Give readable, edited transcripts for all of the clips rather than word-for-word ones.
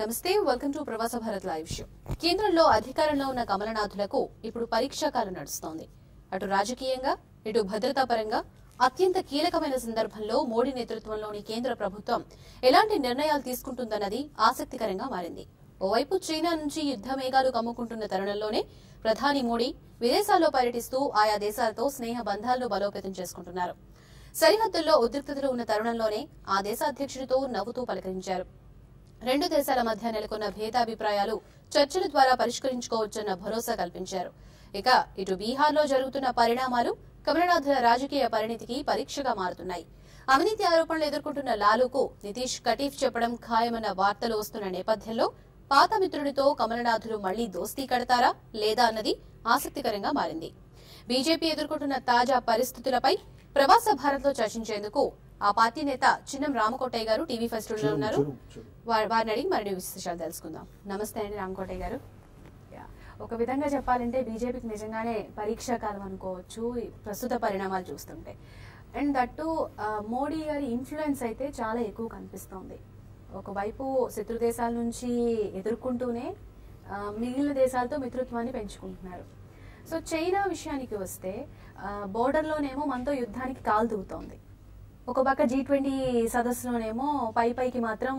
నమస్తే, welcome to ప్రవాస Bharat live show. కేంద్రంలో అధికారంలో ఉన్న కమలనాథులకు ఇప్పుడు పరీక్షాకాలం నడుస్తోంది. అటు రాజకీయంగా ఇటు భద్రతా పరంగా అత్యంత కీలకమైన సందర్భంలో మోడీ నేతృత్వంలోని కేంద్ర ప్రభుత్వం ఎలాంటి నిర్ణయాలు తీసుకుంటుందన్నది ఆసక్తికరంగా మారింది. ఓవైపు చైనా నుంచి యుద్ద మేఘాలు కమ్ముకుంటున్న తరుణంలోనే ప్రధాని మోడీ విదేశాల్లో పర్యటిస్తూ ఆయా దేశాలతో స్నేహ బంధాలను బలోపేతం చేసుకుంటున్నారు. సరిహద్దుల్లో ఉద్రిక్తతలు ఉన్న తరుణంలోనే ఆ దేశ అధ్యక్షుడితో నవ్వుతూ పలకరించారు. రెండు దేశాల మధ్య నెలకొన్న భేదాభిప్రాయాలు చర్చల ద్వారా పరిష్కరించుకోవచ్చన్న భరోసా కల్పించారు. ఇక ఇటు బీహార్లో జరుగుతున్న పరిణామాలు కమలనాథుల రాజకీయ పరిణితికి పరీక్షగా మారుతున్నాయి. అవినీతి ఆరోపణలు ఎదుర్కొంటున్న లాలూకు నితీష్ కటీఫ్ చెప్పడం ఖాయమన్న వార్తలు వస్తున్న నేపథ్యంలో పాత మిత్రుడితో కమలనాథులు మళ్లీ దోస్తీ కడతారా లేదా అన్నది ఆసక్తికరంగా మారింది. బీజేపీ ఎదుర్కొంటున్న తాజా పరిస్థితులపై ప్రవాస భారత్ లో చర్చించేందుకు ఆ పార్టీ నేత చిన్నం రామకోటయ్య గారు టీవీ ఫస్ట్ లో ఉన్నారు. వారిని అడిగి మరిన్ని విశేషాలు తెలుసుకుందాం. నమస్తే అండి రామకోటయ్య గారు. ఒక విధంగా చెప్పాలంటే బీజేపీకి నిజంగానే పరీక్షాకాలం అనుకోవచ్చు ప్రస్తుత పరిణామాలు చూస్తుంటే. అండ్ దట్టు మోడీ గారి ఇన్ఫ్లుయెన్స్ అయితే చాలా ఎక్కువ కనిపిస్తోంది. ఒకవైపు శత్రు దేశాల నుంచి ఎదుర్కొంటూనే మిగిలిన దేశాలతో మిత్రత్వాన్ని పెంచుకుంటున్నారు. సో చైనా విషయానికి వస్తే బోర్డర్లోనేమో మనతో యుద్ధానికి కాలు దూగుతోంది. ఒక పక్క G20 సదస్సులోనేమో పైకి మాత్రం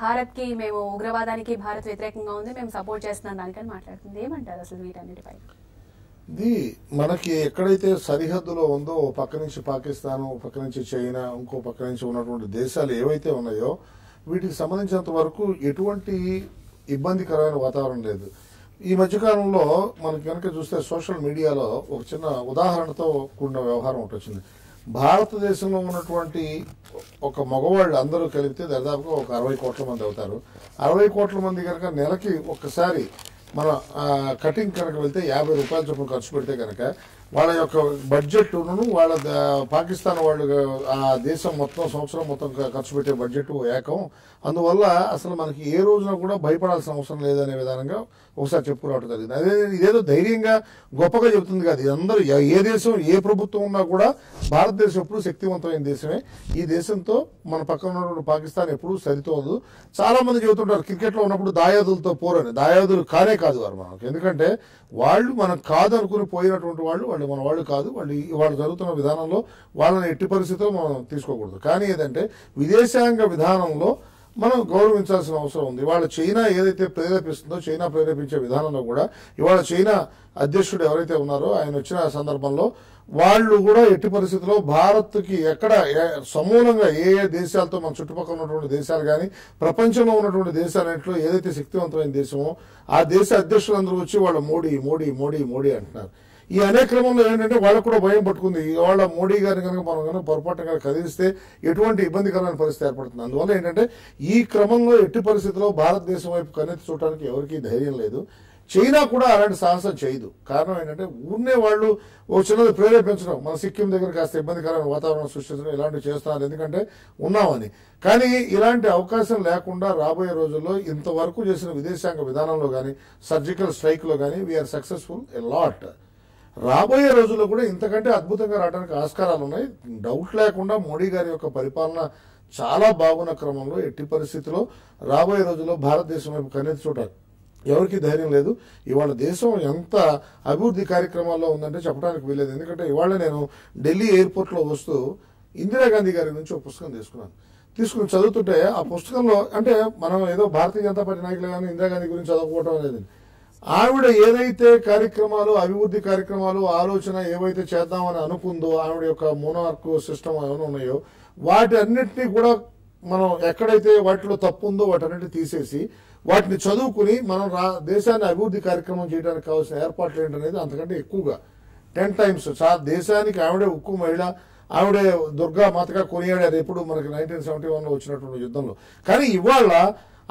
భారత్కి మేము ఉగ్రవాదానికి భారత్ వ్యతిరేకంగా ఉంది మేము సపోర్ట్ చేస్తున్నాం దానికని మాట్లాడుతుంది. ఏమంటారు అసలు వీటన్నిటిపై? ఇది మనకి ఎక్కడైతే సరిహద్దులో ఉందో ఓ పక్క నుంచి పాకిస్తాన్, ఓ పక్క నుంచి చైనా, ఇంకో పక్క నుంచి ఉన్నటువంటి దేశాలు ఏవైతే ఉన్నాయో వీటికి సంబంధించినంత వరకు ఎటువంటి ఇబ్బందికరమైన వాతావరణం లేదు. ఈ మధ్యకాలంలో మనకి కనుక చూస్తే సోషల్ మీడియాలో ఒక చిన్న ఉదాహరణతో కూడిన వ్యవహారం ఒకటి వచ్చింది. భారతదేశంలో ఉన్నటువంటి ఒక మగవాళ్ళు అందరూ కలిపితే దాదాపుగా ఒక 60 కోట్ల మంది అవుతారు. 60 కోట్ల మంది కనుక నెలకి ఒక్కసారి మన కటింగ్ కనుక వెళ్తే ₹50 చొప్పున ఖర్చు పెడితే కనుక వాళ్ళ యొక్క బడ్జెట్ను వాళ్ళ పాకిస్తాన్ వాళ్ళు ఆ దేశం మొత్తం సంవత్సరం మొత్తం ఖర్చు పెట్టే బడ్జెట్ ఏకం. అందువల్ల అసలు మనకి ఏ రోజున కూడా భయపడాల్సిన అవసరం లేదనే విధానంగా ఒకసారి చెప్పుకురావడం జరిగింది. అదే ఇదేదో ధైర్యంగా గొప్పగా చెబుతుంది కాదు. అందరూ ఏ దేశం ఏ ప్రభుత్వం ఉన్నా కూడా భారతదేశం ఎప్పుడు శక్తివంతమైన దేశమే. ఈ దేశంతో మన పక్కన ఉన్నటువంటి పాకిస్తాన్ ఎప్పుడు సరితోదు. చాలా మంది చెబుతుంటారు క్రికెట్లో ఉన్నప్పుడు దాయాదులతో పోరని. దాయాదులు కానే కాదు వారు మనకు. ఎందుకంటే వాళ్ళు మనం కాదు అనుకుని పోయినటువంటి వాళ్ళు వాళ్ళు మన వాళ్ళు కాదు. వాళ్ళు జరుగుతున్న విధానంలో వాళ్ళని ఎట్టి పరిస్థితుల్లో మనం తీసుకోకూడదు. కానీ ఏదంటే విదేశాంగ విధానంలో మనం గౌరవించాల్సిన అవసరం ఉంది. ఇవాళ చైనా ఏదైతే ప్రేరేపిస్తుందో చైనా ప్రేరేపించే విధానంలో కూడా ఇవాళ చైనా అధ్యక్షుడు ఎవరైతే ఉన్నారో ఆయన వచ్చిన సందర్భంలో వాళ్ళు కూడా ఎట్టి పరిస్థితుల్లో భారత్కి ఎక్కడ సమూలంగా ఏ ఏ దేశాలతో మన చుట్టుపక్కల ఉన్నటువంటి దేశాలు కానీ ప్రపంచంలో ఉన్నటువంటి దేశాలన్నింటిలో ఏదైతే శక్తివంతమైన దేశమో ఆ దేశ అధ్యక్షులందరూ వచ్చి వాళ్ళు మోడీ మోడీ మోడీ మోడీ అంటున్నారు. ఈ అనే క్రమంలో ఏంటంటే వాళ్ళకు కూడా భయం పట్టుకుంది. ఇవాళ మోడీ గారిని కనుక మనం కనుక పొరపాటున కనుక కదిలిస్తే ఎటువంటి ఇబ్బందికరమైన పరిస్థితి ఏర్పడుతుంది. అందువల్ల ఏంటంటే ఈ క్రమంలో ఎట్టి పరిస్థితుల్లో భారతదేశం వైపు కన్నెత్తి చూడటానికి ఎవరికీ ధైర్యం లేదు. చైనా కూడా అలాంటి సాహసం చేయదు. కారణం ఏంటంటే ఊరినే వాళ్ళు ఓ చిన్నది ప్రేరేపించడం మన సిక్కిం దగ్గర కాస్త ఇబ్బందికరమైన వాతావరణం సృష్టించడం ఇలాంటివి చేస్తున్నారు ఎందుకంటే ఉన్నామని. కానీ ఇలాంటి అవకాశం లేకుండా రాబోయే రోజుల్లో ఇంతవరకు చేసిన విదేశాంగ విధానంలో కానీ సర్జికల్ స్ట్రైక్లో కానీ వీఆర్ సక్సెస్ఫుల్ ఎ లాట్. రాబోయే రోజుల్లో కూడా ఇంతకంటే అద్భుతంగా రావడానికి ఆస్కారాలు ఉన్నాయి. డౌట్ లేకుండా మోడీ గారి యొక్క పరిపాలన చాలా బాగున్న క్రమంలో ఎట్టి పరిస్థితిలో రాబోయే రోజుల్లో భారతదేశం వైపు కన్నెత్తి చూడాలి ఎవరికి ధైర్యం లేదు. ఇవాళ దేశం ఎంత అభివృద్ధి కార్యక్రమాల్లో ఉందంటే చెప్పడానికి వీలేదు. ఎందుకంటే ఇవాళ నేను ఢిల్లీ ఎయిర్పోర్ట్లో వస్తూ ఇందిరాగాంధీ గారి గురించి ఒక పుస్తకం తీసుకుని చదువుతుంటే ఆ పుస్తకంలో అంటే మనం ఏదో భారతీయ జనతా పార్టీ నాయకులు కానీ ఇందిరాగాంధీ గురించి చదువుకోవటం అనేది ఆవిడ ఏదైతే కార్యక్రమాలు అభివృద్ధి కార్యక్రమాలు ఆలోచన ఏవైతే చేద్దామని అనుకుందో ఆవిడ యొక్క మోనార్క్ సిస్టమ్ ఏమైనా ఉన్నాయో వాటి అన్నింటినీ కూడా మనం ఎక్కడైతే వాటిలో తప్పు ఉందో వాటన్నిటిని తీసేసి వాటిని చదువుకుని మనం దేశాన్ని అభివృద్ధి కార్యక్రమం చేయడానికి కావాల్సిన ఏర్పాట్లు ఏంటనేది అంతకంటే ఎక్కువగా 10 times దేశానికి ఆవిడే ఉక్కు మహిళ ఆవిడే దుర్గా మాతగా కొనియాడారు ఎప్పుడు మనకి 1971లో వచ్చినటువంటి యుద్ధంలో. కానీ ఇవాళ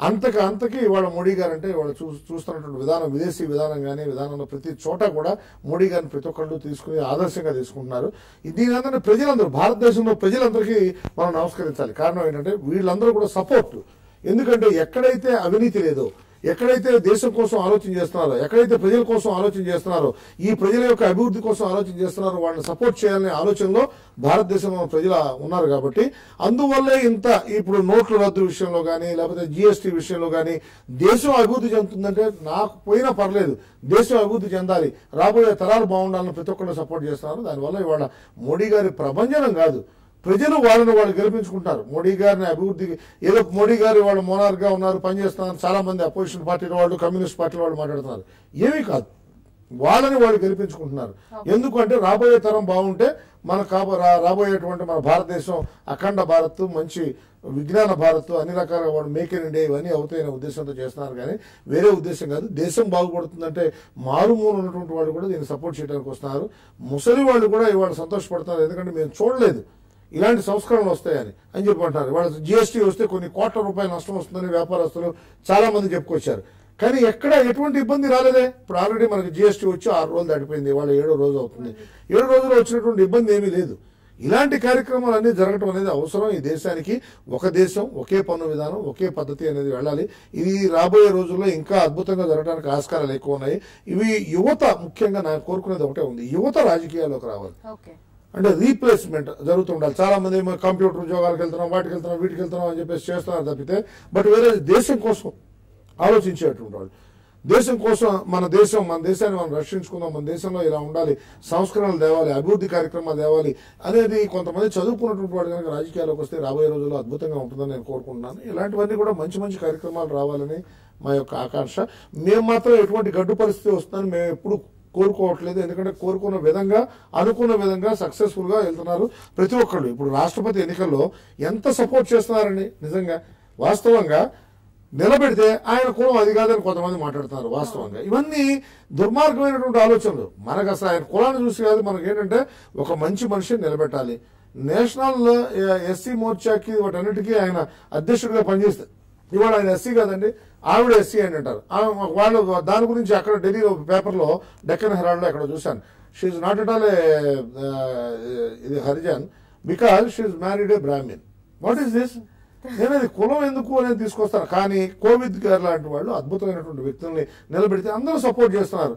అంతకి ఇవాళ మోడీ గారు అంటే ఇవాళ చూస్తున్నటువంటి విధానం విదేశీ విధానం కానీ విధానంలో ప్రతి చోట కూడా మోడీ గారిని ప్రతి ఒక్కళ్ళు తీసుకుని ఆదర్శంగా తీసుకుంటున్నారు. దీని అందరినీ ప్రజలందరూ భారతదేశంలో ప్రజలందరికీ మనం నమస్కరించాలి. కారణం ఏంటంటే వీళ్ళందరూ కూడా సపోర్ట్. ఎందుకంటే ఎక్కడైతే అవినీతి లేదో ఎక్కడైతే దేశం కోసం ఆలోచన చేస్తున్నారో, ఎక్కడైతే ప్రజల కోసం ఆలోచన చేస్తున్నారో, ఈ ప్రజల యొక్క అభివృద్ధి కోసం ఆలోచన చేస్తున్నారో వాళ్ళని సపోర్ట్ చేయాలనే ఆలోచనలో భారతదేశంలో ప్రజలు ఉన్నారు. కాబట్టి అందువల్లే ఇంత ఇప్పుడు నోట్ల రద్దు విషయంలో కానీ, లేకపోతే జిఎస్టీ విషయంలో కానీ దేశం అభివృద్ధి చెందుతుందంటే నాకు పోయినా పర్లేదు, దేశం అభివృద్ధి చెందాలి, రాబోయే తరాలు బాగుండాలని ప్రతి ఒక్కరు సపోర్ట్ చేస్తున్నారు. దానివల్ల ఇవాళ మోడీ గారి ప్రభంజనం కాదు, ప్రజలు వాళ్ళని వాళ్ళు గెలిపించుకుంటారు. మోడీ గారిని అభివృద్ధి ఏదో మోడీ గారు వాళ్ళు మోనార్గా ఉన్నారు, పనిచేస్తున్నారు, చాలా మంది అపోజిషన్ పార్టీల వాళ్ళు, కమ్యూనిస్ట్ పార్టీల వాళ్ళు మాట్లాడుతున్నారు. ఏమీ కాదు, వాళ్ళని వాళ్ళు గెలిపించుకుంటున్నారు. ఎందుకంటే రాబోయే తరం బాగుంటే మన రాబోయేటువంటి మన భారతదేశం అఖండ భారత్, మంచి విజ్ఞాన భారత్, అన్ని రకాల వాడు మేక్ ఇన్ ఇండియా ఇవన్నీ అవుతాయనే ఉద్దేశంతో చేస్తున్నారు. కానీ వేరే ఉద్దేశం కాదు, దేశం బాగుపడుతుందంటే మారుమూలు ఉన్నటువంటి వాళ్ళు కూడా దీన్ని సపోర్ట్ చేయడానికి వస్తున్నారు. ముసలి వాళ్ళు కూడా ఇవాళ సంతోషపడుతున్నారు, ఎందుకంటే మేము చూడలేదు ఇలాంటి సంస్కరణలు వస్తాయని అని చెప్పుకుంటారు. వాళ్ళ జిఎస్టీ వస్తే కొన్ని కోట్ల రూపాయల నష్టం వస్తుందని వ్యాపారస్తులు చాలా మంది చెప్పుకొచ్చారు. కానీ ఎక్కడ ఎటువంటి ఇబ్బంది రాలేదే. ఇప్పుడు ఆల్రెడీ మనకు జిఎస్టీ వచ్చి 6 రోజులు దాటిపోయింది, వాళ్ళ 7వ రోజు అవుతుంది. 7 రోజుల్లో వచ్చినటువంటి ఇబ్బంది ఏమీ లేదు. ఇలాంటి కార్యక్రమాలు అన్ని జరగటం అనేది అవసరం. ఈ దేశానికి ఒక దేశం, ఒకే పన్ను విధానం, ఒకే పద్ధతి అనేది వెళ్ళాలి. ఇది రాబోయే రోజుల్లో ఇంకా అద్భుతంగా జరగడానికి ఆస్కారాలు ఎక్కువ ఉన్నాయి. ఇవి యువత ముఖ్యంగా నాకు కోరుకునేది ఒకటే ఉంది, యువత రాజకీయాల్లోకి రావాలి. అంటే రీప్లేస్మెంట్ జరుగుతుండాలి. చాలా మంది కంప్యూటర్ ఉద్యోగాలకు వెళ్తున్నాం, వాటికి వెళ్తున్నాం, వీటికి వెళ్తున్నాం అని చెప్పేసి చేస్తున్నారు తప్పితే, బట్ వేరే దేశం కోసం ఆలోచించేటువంటి వాళ్ళు, దేశం కోసం మన దేశాన్ని మనం రక్షించుకుందాం, మన దేశంలో ఇలా ఉండాలి, సంస్కరణలు తేవాలి, అభివృద్ధి కార్యక్రమాలు తేవాలి అనేది కొంతమంది చదువుకున్నటువంటి వాడు కనుక రాజకీయాలకు వస్తే రాబోయే రోజుల్లో అద్భుతంగా ఉంటుందని నేను కోరుకుంటున్నాను. ఇలాంటివన్నీ కూడా మంచి మంచి కార్యక్రమాలు రావాలని మా యొక్క ఆకాంక్ష. మేము మాత్రం ఎటువంటి గడ్డు పరిస్థితి వస్తుందని మేము ఎప్పుడు కోరుకోవట్లేదు, ఎందుకంటే కోరుకున్న విధంగా అనుకున్న విధంగా సక్సెస్ఫుల్ గా వెళ్తున్నారు ప్రతి ఒక్కళ్ళు. ఇప్పుడు రాష్ట్రపతి ఎన్నికల్లో ఎంత సపోర్ట్ చేస్తున్నారని నిజంగా వాస్తవంగా నిలబెడితే ఆయన కులం అది కాదని కొంతమంది మాట్లాడుతున్నారు. వాస్తవంగా ఇవన్నీ దుర్మార్గమైనటువంటి ఆలోచనలు. మనకు అసలు ఆయన కులాన్ని చూసి కాదు, మనకేంటంటే ఒక మంచి మనిషిని నిలబెట్టాలి. నేషనల్ ఎస్సీ మోర్చాకి వాటన్నిటికీ ఆయన అధ్యక్షుడిగా పనిచేస్తారు. ఇవాళ ఆయన ఎస్సీ కాదండి, ఆవిడ ఎస్సీ అని అంటారు. వాళ్ళు దాని గురించి అక్కడ ఢిల్లీలో పేపర్లో డెక్కన్ హెరాల్డ్లో అక్కడ చూశాను, షీఈ్ నాట్ ఎట్ ఆల్ ఇది Harijan because she married a Brahmin. What is this? నేనది కులం ఎందుకు అనేది తీసుకొస్తాను. కానీ కోవిద్ గారు లాంటి వాళ్ళు అద్భుతమైనటువంటి వ్యక్తుల్ని నిలబెడితే అందరూ సపోర్ట్ చేస్తున్నారు.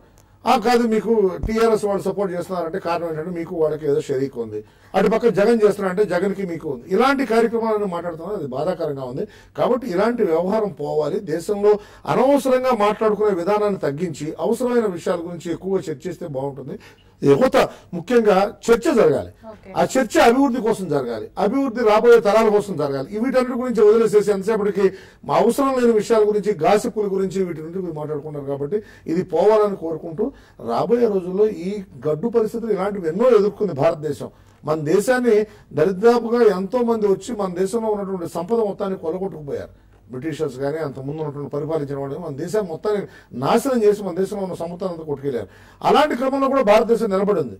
ఆ కాదు మీకు టీఆర్ఎస్ వాళ్ళు సపోర్ట్ చేస్తున్నారంటే కారణం ఏంటంటే మీకు వాళ్ళకి ఏదో షరీక్ ఉంది, అటుపక్క జగన్ చేస్తున్నారంటే జగన్కి మీకు ఉంది. ఇలాంటి కార్యక్రమాలను మాట్లాడుతున్నారు, అది బాధాకరంగా ఉంది. కాబట్టి ఇలాంటి వ్యవహారం పోవాలి. దేశంలో అనవసరంగా మాట్లాడుకునే విధానాన్ని తగ్గించి అవసరమైన విషయాల గురించి ఎక్కువగా చర్చిస్తే బాగుంటుంది. యువత ముఖ్యంగా చర్చ జరగాలి, ఆ చర్చ అభివృద్ధి కోసం జరగాలి, అభివృద్ధి రాబోయే తరాల కోసం జరగాలి. వీటన్నిటి గురించి వదిలేసేసి ఎంతసేపటికి మా అవసరం లేని విషయాల గురించి, గాసిపుల గురించి, వీటి గురించి మాట్లాడుకుంటారు. కాబట్టి ఇది పోవాలని కోరుకుంటూ రాబోయే రోజుల్లో ఈ గడ్డు పరిస్థితులు ఇలాంటివి ఎన్నో ఎదుర్కొంది భారతదేశం. మన దేశాన్ని దరిదాపుగా ఎంతో మంది వచ్చి మన దేశంలో ఉన్నటువంటి సంపద మొత్తాన్ని కొలగొట్టుకుపోయారు. బ్రిటిషర్స్ కానీ అంతకుముందు ఉన్నటువంటి పరిపాలించిన వాళ్ళు మన దేశాన్ని మొత్తాన్ని నాశనం చేసి మన దేశంలో ఉన్న సంపదను అంతా కొట్టుకెళ్ళారు. అలాంటి క్రమంలో కూడా భారతదేశం నిలబడింది,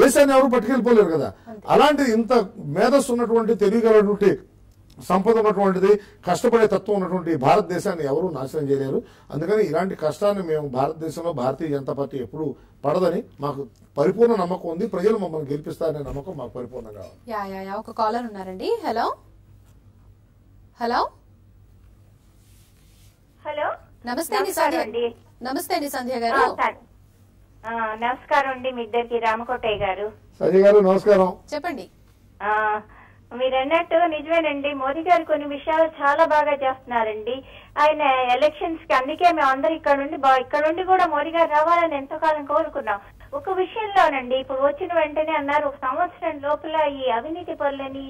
దేశాన్ని ఎవరు పట్టుకెళ్ళిపోలేరు కదా. అలాంటి ఇంత మేధస్సు ఉన్నటువంటి, తెలియగలటువంటి, సంపద ఉన్నటువంటిది, కష్టపడే తత్వం ఉన్నటువంటి భారతదేశాన్ని ఎవరూ నాశనం చేయలేరు. అందుకని ఇలాంటి కష్టాన్ని మేము భారతదేశంలో భారతీయ జనతా పార్టీ ఎప్పుడూ పడదని మాకు పరిపూర్ణ నమ్మకం ఉంది. ప్రజలు మమ్మల్ని గెలిపిస్తారనే నమ్మకం మాకు పరిపూర్ణంగా ఉంది. ఒక కాలర్ ఉన్నారండి. హలో హలో హలో నమస్తే అండి. నమస్తే అండి సంధ్య గారు. నమస్కారం అండి మీ ఇద్దరికి. రామకోటయ్య గారు, సంధ్య గారు నమస్కారం. చెప్పండి. మీరు అన్నట్టు నిజమేనండి, మోదీ గారు కొన్ని విషయాలు చాలా బాగా చేస్తున్నారండి. ఆయన ఎలక్షన్స్ కి అందుకే మేము అందరు ఇక్కడ నుండి కూడా మోదీ గారు రావాలని ఎంతో కాలం కోరుకున్నాం. ఒక విషయంలోనండి, ఇప్పుడు వచ్చిన వెంటనే అన్నారు 1 సంవత్సరం లోపల ఈ అవినీతి పనులని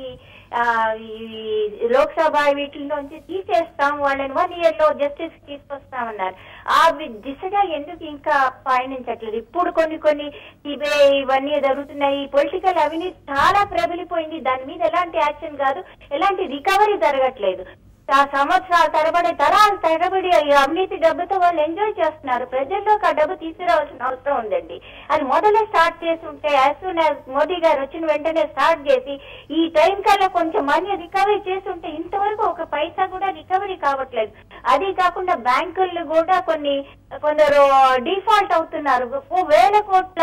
లోక్సభ వీటిలోంచి తీసేస్తాం, వాళ్ళని 1 year లో జస్టిస్ తీసుకొస్తామన్నారు. ఆ దిశగా ఎందుకు ఇంకా పయనించట్లేదు? ఇప్పుడు కొన్ని సిబిఐ ఇవన్నీ జరుగుతున్నాయి. పొలిటికల్ అవినీతి చాలా ప్రబలిపోయింది, దాని మీద ఎలాంటి యాక్షన్ కాదు, ఎలాంటి రికవరీ జరగట్లేదు. ఆ సంవత్సరాల తరబడి అవినీతి డబ్బుతో వాళ్ళు ఎంజాయ్ చేస్తున్నారు. ప్రజల్లోకి ఆ డబ్బు తీసుకురావాల్సిన అవసరం ఉందండి. అది మొదలే స్టార్ట్ చేసి ఉంటే, యాజ్ సూన్ యాజ్ మోదీ గారు వచ్చిన వెంటనే స్టార్ట్ చేసి ఈ టైం కల్లా కొంచెం మనీ రికవరీ చేసి ఉంటే ఇంతవరకు ఒక పైసా కూడా రికవరీ కావట్లేదు. అది కాకుండా బ్యాంకులు కూడా కొందరు డిఫాల్ట్ అవుతున్నారు, 1000 కోట్ల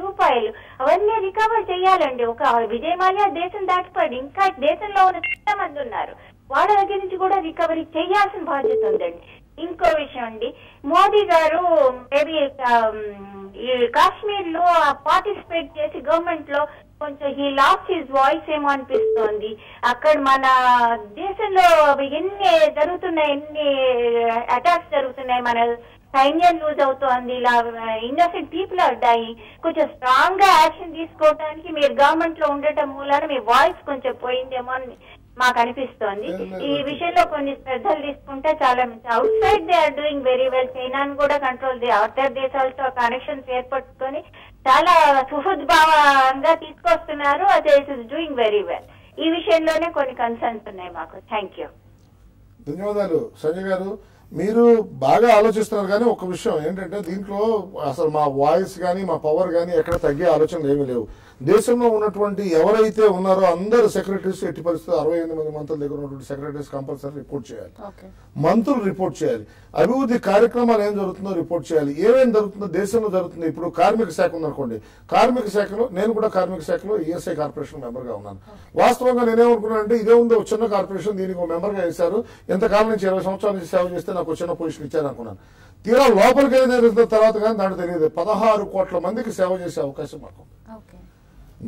రూపాయలు. అవన్నీ రికవర్ చేయాలండి. ఒక విజయమాల్యా దేశం దాటిపోయాడు, ఇంకా దేశంలో ఉన్న చాలా మంది ఉన్నారు, వాళ్ళ దగ్గర నుంచి కూడా రికవరీ చేయాల్సిన బాధ్యత ఉందండి. ఇంకో విషయం అండి, మోదీ గారు మేబీ ఈ కాశ్మీర్ లో పార్టిసిపేట్ చేసి గవర్నమెంట్ లో కొంచెం హీ లాస్ట్ హిస్ వాయిస్ ఏమో అనిపిస్తోంది. అక్కడ మన దేశంలో ఎన్ని జరుగుతున్నాయి, ఎన్ని అటాక్స్ జరుగుతున్నాయి, మన సైన్యం లూజ్ అవుతోంది, ఇలా ఇన్నోసెంట్ పీపుల్ ఆర్ డైయింగ్. కొంచెం స్ట్రాంగ్ గా యాక్షన్ తీసుకోవడానికి మీరు గవర్నమెంట్ లో ఉండటం మూలాన మీ వాయిస్ కొంచెం పోయిందేమో అని మాకు అనిపిస్తోంది. ఈ విషయంలో కొన్ని శ్రద్ధలు తీసుకుంటే చాలా మంచి. Outside they are doing very well. చైనాను కూడా కంట్రోల్, అవతర దేశాలతో కనెక్షన్స్ ఏర్పరచుకొని చాలా సుహృద్భావంగా తీసుకొస్తున్నారు. అదే it is doing very well. ఈ విషయంలోనే కొన్ని కన్సర్న్స్ ఉన్నాయి మాకు. థ్యాంక్ యూ, ధన్యవాదాలు. సంజయ్ గారు, మీరు బాగా ఆలోచిస్తున్నారు. కానీ ఒక విషయం ఏంటంటే, దీంట్లో అసలు మా వాయిస్ కానీ మా పవర్ కానీ ఎక్కడ తగ్గే ఆలోచనలు ఏమీ లేవు. దేశంలో ఉన్నటువంటి ఎవరైతే ఉన్నారో అందరు సెక్రటరీస్ ఎట్టి పరిస్థితులు 68 మంది మంత్రుల దగ్గర ఉన్నటువంటి సెక్రటరీస్ కంపల్సరీ రిపోర్ట్ చేయాలి, మంత్రులు రిపోర్ట్ చేయాలి, అభివృద్ధి కార్యక్రమాలు ఏం జరుగుతుందో రిపోర్ట్ చేయాలి, ఏమేమి జరుగుతుందో దేశంలో జరుగుతుంది. ఇప్పుడు కార్మిక శాఖ ఉందనుకోండి, కార్మిక శాఖలో నేను కూడా కార్మిక శాఖలో ఈఎస్ఐ కార్పొరేషన్ మెంబర్గా ఉన్నాను. వాస్తవంగా నేనేమనుకున్నానంటే, ఇదే ఉంది ఒక చిన్న కార్పొరేషన్, దీనికి ఒక మెంబర్గా వేశారు, ఎంతకాలం నుంచి 20 సంవత్సరాల నుంచి సేవ చేస్తే నాకు చిన్న పొజిషన్ ఇచ్చారు అనుకున్నాను. తీరా లోపలికి వెళ్ళిన తర్వాత కానీ దాంట్లో తెలియదు 16 కోట్ల మందికి సేవ చేసే అవకాశం మాకు.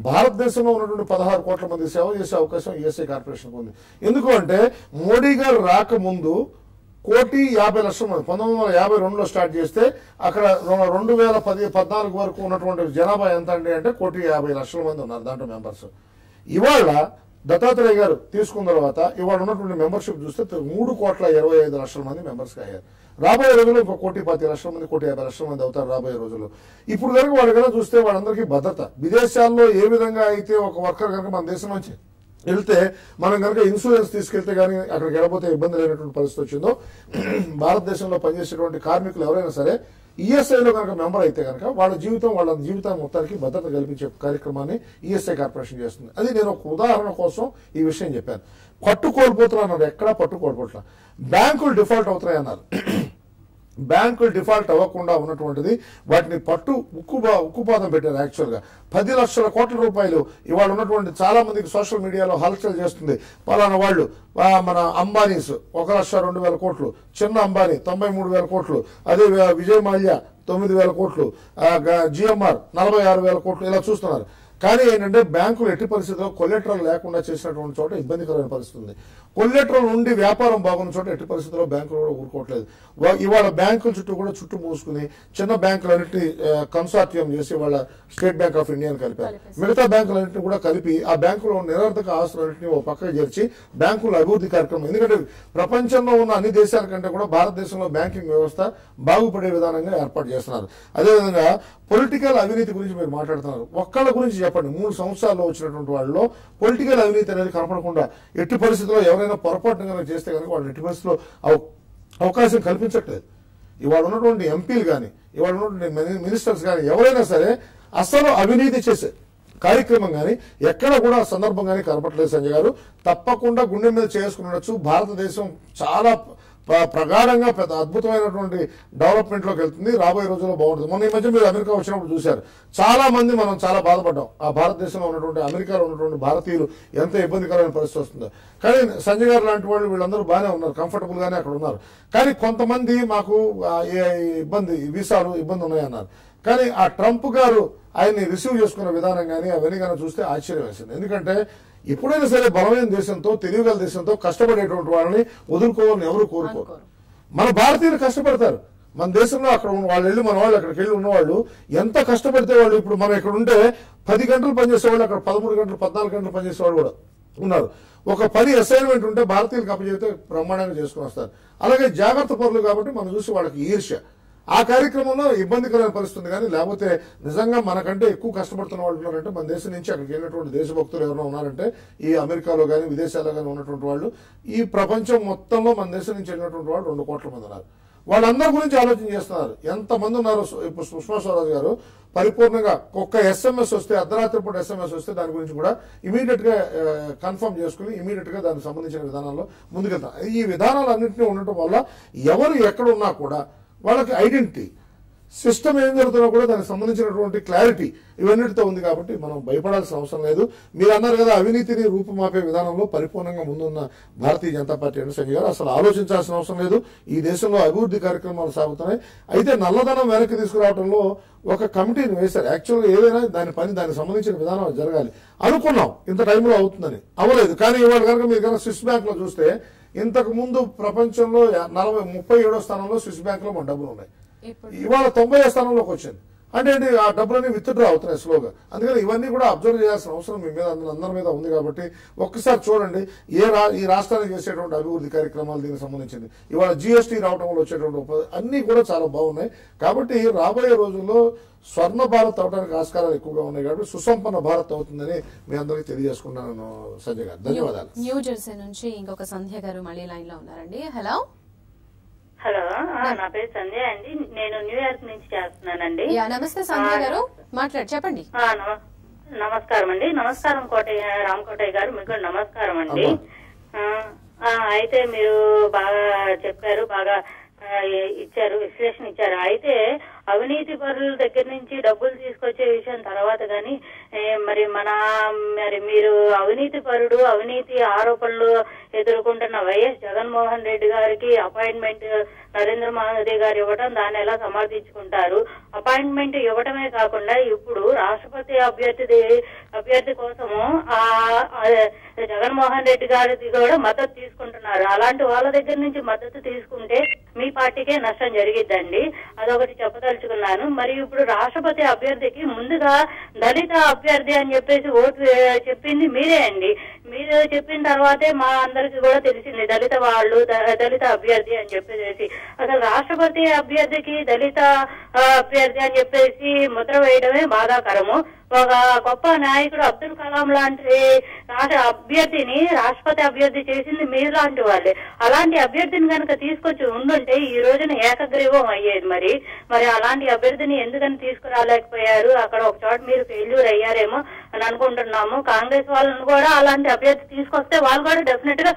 భారతదేశంలో ఉన్నటువంటి 16 కోట్ల మంది సేవ చేసే అవకాశం ఈఎస్ఐ కార్పొరేషన్ ఉంది. ఎందుకు అంటే మోడీ గారు రాకముందు 1,50,00,000 మంది 1952లో స్టార్ట్ చేస్తే అక్కడ 2014 వరకు ఉన్నటువంటి జనాభా ఎంత అండి అంటే 1,50,00,000 మంది ఉన్నారు. దాంట్లో మెంబర్స్ ఇవాళ దత్తాత్రేయ గారు తీసుకున్న తర్వాత ఇవాళ ఉన్నటువంటి మెంబర్షిప్ చూస్తే 3,25,00,000 మంది మెంబర్స్గా అయ్యారు. రాబోయే రోజుల్లో ఇంకో 1,40,00,000 మంది 1,50,00,000 మంది అవుతారు రాబోయే రోజుల్లో. ఇప్పుడు కనుక వాళ్ళు కనుక చూస్తే వాళ్ళందరికీ భద్రత, విదేశాల్లో ఏ విధంగా అయితే ఒక వర్కర్ కనుక మన దేశం నుంచి వెళ్తే మనం కనుక ఇన్సూరెన్స్ తీసుకెళ్తే కానీ అక్కడికి వెళ్ళబోతే ఇబ్బంది లేనటువంటి పరిస్థితి వచ్చిందో, భారతదేశంలో పనిచేసేటువంటి కార్మికులు ఎవరైనా సరే ఈఎస్ఐలో కనుక మెంబర్ అయితే కనుక వాళ్ళ జీవితం మొత్తానికి భద్రత కల్పించే కార్యక్రమాన్ని ఈఎస్ఐ కార్పొరేషన్ చేస్తుంది. అది నేను ఒక ఉదాహరణ కోసం ఈ విషయం చెప్పాను. పట్టుకోల్పోతున్నారు, ఎక్కడా పట్టుకోల్పోట్ల. బ్యాంకులు డిఫాల్ట్ అవుతాయన్నారు. బ్యాంకులు డిఫాల్ట్ అవ్వకుండా ఉన్నటువంటిది వాటిని ఉక్కుపాదం పెట్టారు. యాక్చువల్గా 10 లక్షల కోట్ల రూపాయలు ఇవాళ ఉన్నటువంటి చాలా మందికి సోషల్ మీడియాలో హల్చల్ చేస్తుంది. పలానా వాళ్ళు, మన అంబానీస్ 1,02,000 కోట్లు, చిన్న అంబానీ 93,000 కోట్లు, అదే విజయ్ మాల్యా 9,000 కోట్లు, జిఎంఆర్ 46,000 కోట్లు, ఇలా చూస్తున్నారు. కానీ ఏంటంటే బ్యాంకులు ఎట్టి పరిస్థితుల్లో కొల్లెట్రల్ లేకుండా చేసినటువంటి చోట ఇబ్బందికరమైన పరిస్థితి ఉంది. కొల్లెట్రల్ ఉండి వ్యాపారం బాగున్న చోట ఎట్టి పరిస్థితుల్లో బ్యాంకులు కూడా ఊరుకోవట్లేదు. ఇవాళ బ్యాంకుల చుట్టూ కూడా చుట్టూ మూసుకుని చిన్న బ్యాంకులన్నింటినీ కన్సార్టియం చేసి వాళ్ళ స్టేట్ బ్యాంక్ ఆఫ్ ఇండియాని కలిపారు. మిగతా బ్యాంకులన్నింటినీ కూడా కలిపి ఆ బ్యాంకులో నిరర్థక ఆస్తులన్నింటినీ ఓ పక్కకు చేర్చి బ్యాంకుల అభివృద్ధి కార్యక్రమం, ఎందుకంటే ప్రపంచంలో ఉన్న అన్ని దేశాల కంటే కూడా భారతదేశంలో బ్యాంకింగ్ వ్యవస్థ బాగుపడే విధానంగా ఏర్పాటు చేస్తున్నారు. అదేవిధంగా పొలిటికల్ అవినీతి గురించి మీరు మాట్లాడుతున్నారు. ఒక్కళ్ళ గురించి చెప్పండి, 3 సంవత్సరాల్లో వచ్చినటువంటి వాళ్ళలో పొలిటికల్ అవినీతి అనేది కనపడకుండా ఎట్టి పరిస్థితుల్లో ఎవరైనా పొరపాటున కనుక చేస్తే కనుక వాళ్ళు ఎట్టి పరిస్థితుల్లో అవకాశం కల్పించట్లేదు. ఇవాళ ఉన్నటువంటి ఎంపీలు కానీ ఇవాళ ఉన్నటువంటి మినిస్టర్స్ కానీ ఎవరైనా సరే అసలు అవినీతి చేసే కార్యక్రమం కానీ ఎక్కడ కూడా సందర్భం కానీ కనపడలేదు. సంజయ్ గారు తప్పకుండా గుండె మీద చేసుకుని భారతదేశం చాలా ప్రగాఢంగా పెద్ద అద్భుతమైనటువంటి డెవలప్మెంట్లోకి వెళ్తుంది. రాబోయే రోజుల్లో బాగుంటుంది. మొన్న ఈ మధ్య మీరు అమెరికా వచ్చినప్పుడు చూశారు, చాలా మంది మనం చాలా బాధపడ్డాం, ఆ భారతదేశంలో ఉన్నటువంటి అమెరికాలో ఉన్నటువంటి భారతీయులు ఎంత ఇబ్బందికరమైన పరిస్థితి వస్తుందో. కానీ సంజయ్ గారు లాంటి వాళ్ళు వీళ్ళందరూ బాగానే ఉన్నారు, కంఫర్టబుల్గానే అక్కడ ఉన్నారు. కానీ కొంతమంది మాకు వీసాలు ఇబ్బంది ఉన్నాయన్నారు. కానీ ఆ ట్రంప్ గారు ఆయన్ని రిసీవ్ చేసుకున్న విధానం కానీ అవన్నీ కానీ చూస్తే ఆశ్చర్యం వేసింది. ఎందుకంటే ఎప్పుడైనా సరే బలమైన దేశంతో, తెలివిగల దేశంతో కష్టపడేటువంటి వాళ్ళని వదులుకోవాలని ఎవరు కోరుకోరు. మన భారతీయులు కష్టపడతారు. మన దేశంలో అక్కడ మన వాళ్ళు అక్కడికి వెళ్ళి ఉన్నవాళ్ళు ఎంత కష్టపడితే వాళ్ళు, ఇప్పుడు మనం ఇక్కడ ఉంటే 10 గంటలు పనిచేసేవాళ్ళు అక్కడ 13 గంటలు 14 గంటలు పనిచేసేవాళ్ళు కూడా ఉన్నారు. ఒక 10 అసైన్మెంట్ ఉంటే భారతీయులకు అప్పచెబితే బ్రహ్మాండంగా చేసుకుని వస్తారు. అలాగే జాగ్రత్త పరులు కాబట్టి మనం చూసి వాళ్ళకి ఈర్ష్య, ఆ కార్యక్రమంలో ఇబ్బందికరమైన పరిస్థితుంది. కానీ లేకపోతే నిజంగా మనకంటే ఎక్కువ కష్టపడుతున్న వాళ్ళు ఉన్నారంటే, మన దేశం నుంచి అక్కడికి వెళ్ళినటువంటి దేశభక్తులు ఎవరైనా ఉన్నారంటే ఈ అమెరికాలో కానీ విదేశాల్లో కానీ ఉన్నటువంటి వాళ్ళు, ఈ ప్రపంచం మొత్తంలో మన దేశం నుంచి వెళ్ళినటువంటి వాళ్ళు 2 కోట్ల మంది ఉన్నారు. వాళ్ళందరి గురించి ఆలోచన చేస్తున్నారు. ఎంతమంది ఉన్నారు. ఇప్పుడు సుష్మా స్వరాజ్ గారు పరిపూర్ణంగా ఒక్క SMS వస్తే, అర్ధరాత్రి పూట SMS వస్తే దాని గురించి కూడా ఇమీడియట్గా కన్ఫర్మ్ చేసుకుని ఇమీడియట్గా దానికి సంబంధించిన విధానాల్లో ముందుకెళ్తాం. ఈ విధానాలు అన్నింటినీ ఉండటం వల్ల ఎవరు ఎక్కడ ఉన్నా కూడా వాళ్ళకి ఐడెంటిటీ సిస్టమ్ ఏం జరుగుతుందో కూడా దానికి సంబంధించినటువంటి క్లారిటీ ఇవన్నిటితో ఉంది కాబట్టి మనం భయపడాల్సిన అవసరం లేదు. మీరు అన్నారు కదా అవినీతిని రూపుమాపే విధానంలో పరిపూర్ణంగా ముందున్న భారతీయ జనతా పార్టీ అనుసంగి గారు అసలు ఆలోచించాల్సిన అవసరం లేదు. ఈ దేశంలో అభివృద్ధి కార్యక్రమాలు సాగుతున్నాయి. అయితే నల్లధనం వెనక్కి తీసుకురావడంలో ఒక కమిటీని వేశారు. యాక్చువల్గా ఏదైనా దాని పని దానికి సంబంధించిన విధానం జరగాలి అనుకున్నాం, ఇంత టైంలో అవుతుందని అవ్వలేదు. కానీ ఇవాళ కనుక మీరు కనుక స్విస్ బ్యాంక్లో చూస్తే ఇంతకు ముందు ప్రపంచంలో 37వ స్థానంలో స్విస్ బ్యాంక్లో మన డబ్బులు ఉన్నాయి. ఇవాళ 90వ స్థానంలోకి వచ్చింది. అంటే ఆ డబ్బులన్నీ విత్డ్రా అవుతున్నాయి స్లోగా. అందుకని ఇవన్నీ కూడా అబ్జర్వ్ చేయాల్సిన అవసరం మీ మీద అందరి మీద ఉంది. కాబట్టి ఒక్కసారి చూడండి ఈ రాష్ట్రానికి చేసేటువంటి అభివృద్ధి కార్యక్రమాలు దీనికి సంబంధించింది. ఇవాళ జిఎస్టీ రావడం వల్ల వచ్చేటువంటి అన్నీ కూడా చాలా బాగున్నాయి. కాబట్టి రాబోయే రోజుల్లో స్వర్ణ భారత్ అవడానికి ఆస్కారాలు ఎక్కువగా ఉన్నాయి. కాబట్టి సుసంపన్న భారత్ అవుతుందని మీ అందరికీ తెలియజేసుకున్నాను. సంజయ్ గారు ధన్యవాదాలు. న్యూ జెర్సీ నుంచి ఇంకొక సంధ్య గారు మళ్ళీ లైన్ లో ఉన్నారండి. హలో హలో, నా పేరు సంధ్య అండి, నేను న్యూయార్క్ నుంచి చేస్తున్నానండి. నమస్తే సంధ్య గారు, మాట్లాడి చెప్పండి. నమస్కారం అండి, నమస్కారం కోటయ్య, రామ్ కోటయ్య గారు మీకు నమస్కారం అండి. అయితే మీరు బాగా చెప్పారు, బాగా ఇచ్చారు, విశ్లేషణ ఇచ్చారు. అయితే అవినీతి పరుల దగ్గర నుంచి డబ్బులు తీసుకొచ్చే విషయం తర్వాత గాని మరి మీరు అవినీతి పరుడు, అవినీతి ఆరోపణలు ఎదుర్కొంటున్న వైఎస్ జగన్మోహన్ రెడ్డి గారికి అపాయింట్మెంట్ నరేంద్ర మోదీ గారు ఇవ్వడం దాన్ని ఎలా సమర్థించుకుంటారు? అపాయింట్మెంట్ ఇవ్వడమే కాకుండా ఇప్పుడు రాష్ట్రపతి అభ్యర్థి కోసము ఆ జగన్మోహన్ రెడ్డి గారిది కూడా మద్దతు తీసుకుంటున్నారు. అలాంటి వాళ్ళ దగ్గర నుంచి మద్దతు తీసుకుంటే మీ పార్టీకే నష్టం జరిగిద్దండి, అదొకటి చెప్పదలుచుకున్నాను. మరి ఇప్పుడు రాష్ట్రపతి అభ్యర్థికి ముందుగా దళిత అభ్యర్థి అని చెప్పేసి ఓటు చెప్పింది మీరే అండి. మీరు చెప్పిన తర్వాతే మా అందరికి కూడా తెలిసింది దళిత వాళ్ళు దళిత అభ్యర్థి అని చెప్పేసి. అసలు రాష్ట్రపతి అభ్యర్థికి దళిత అభ్యర్థి అని చెప్పేసి ముద్ర వేయడమే బాధాకరము. ఒక గొప్ప నాయకుడు అబ్దుల్ కలాం లాంటి అభ్యర్థిని రాష్ట్రపతి అభ్యర్థి చేసింది మీరు లాంటి వాళ్ళే. అలాంటి అభ్యర్థిని కనుక తీసుకొచ్చి ఉండుంటే ఈ రోజున ఏకగ్రీవం అయ్యేది. మరి మరి అలాంటి అభ్యర్థిని ఎందుకని తీసుకురాలేకపోయారు? అక్కడ ఒక చోట మీరు ఫెయిల్యూర్ అయ్యారేమో అని అనుకుంటున్నాము. కాంగ్రెస్ వాళ్ళను కూడా అలాంటి అభ్యర్థి తీసుకొస్తే వాళ్ళు కూడా డెఫినెట్ గా